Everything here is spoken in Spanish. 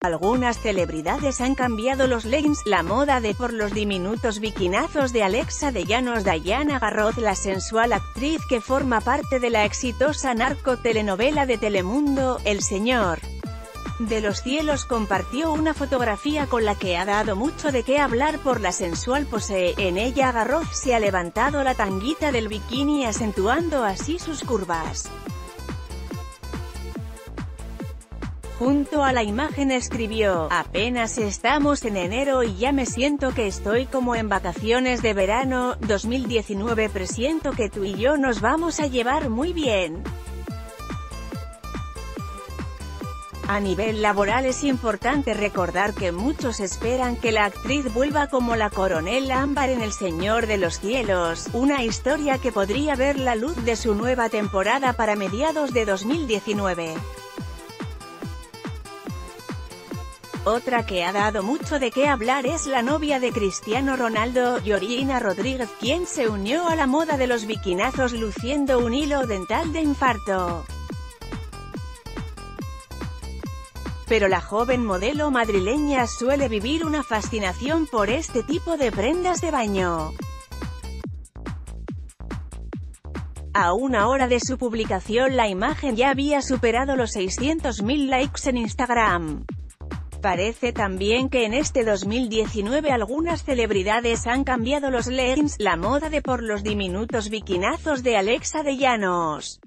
Algunas celebridades han cambiado los leggings, la moda de por los diminutos bikinazos de Alexa Dellanos. Dayana Garroz, la sensual actriz que forma parte de la exitosa narco-telenovela de Telemundo, El Señor de los Cielos, compartió una fotografía con la que ha dado mucho de qué hablar por la sensual pose. En ella Garroz se ha levantado la tanguita del bikini, acentuando así sus curvas. Junto a la imagen escribió: apenas estamos en enero y ya me siento que estoy como en vacaciones de verano 2019, presiento que tú y yo nos vamos a llevar muy bien. A nivel laboral es importante recordar que muchos esperan que la actriz vuelva como la coronel Ámbar en El Señor de los Cielos, una historia que podría ver la luz de su nueva temporada para mediados de 2019. Otra que ha dado mucho de qué hablar es la novia de Cristiano Ronaldo, Llorina Rodríguez, quien se unió a la moda de los bikinazos luciendo un hilo dental de infarto. Pero la joven modelo madrileña suele vivir una fascinación por este tipo de prendas de baño. A una hora de su publicación, la imagen ya había superado los 600.000 likes en Instagram. Parece también que en este 2019 algunas celebridades han cambiado los leggings, la moda de por los diminutos bikinazos de Alexa Dellanos.